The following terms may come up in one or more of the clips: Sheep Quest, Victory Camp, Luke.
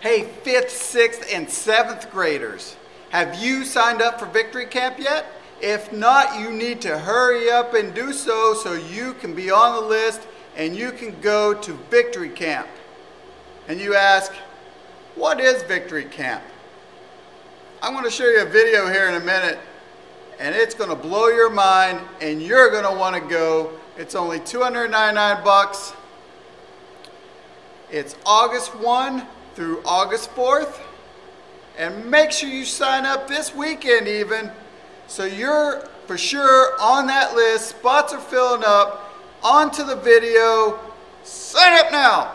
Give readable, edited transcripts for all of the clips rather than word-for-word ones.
Hey, 5th, 6th, and 7th graders, have you signed up for Victory Camp yet? If not, you need to hurry up and do so, so you can be on the list and you can go to Victory Camp. And you ask, what is Victory Camp? I'm going to show you a video here in a minute, and it's going to blow your mind, and you're going to want to go. It's only $299. It's August 1 through August 4th, and make sure you sign up this weekend even, so you're for sure on that list. Spots are filling up. Onto the video. Sign up now.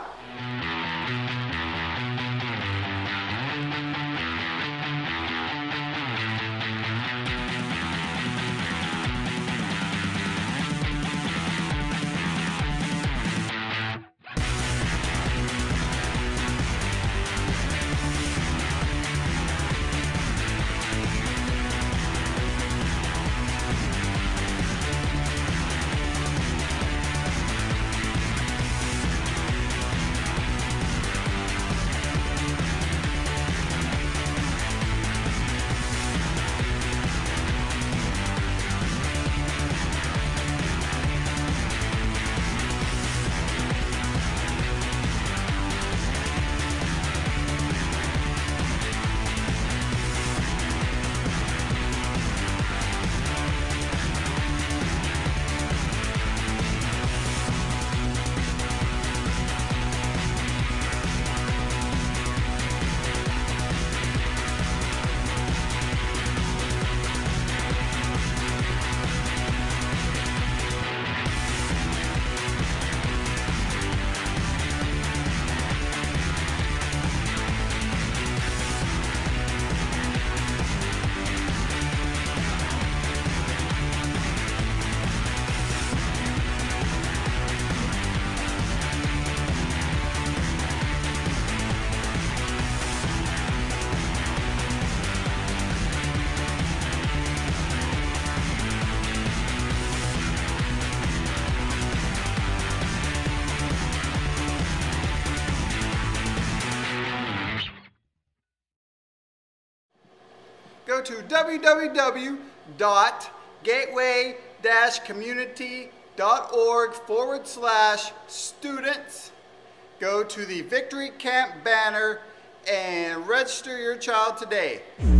Go to www.gateway-community.org/students. Go to the Victory Camp banner and register your child today.